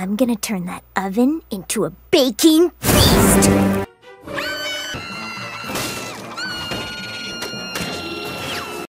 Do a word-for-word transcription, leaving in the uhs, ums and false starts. I'm gonna turn that oven into a baking feast!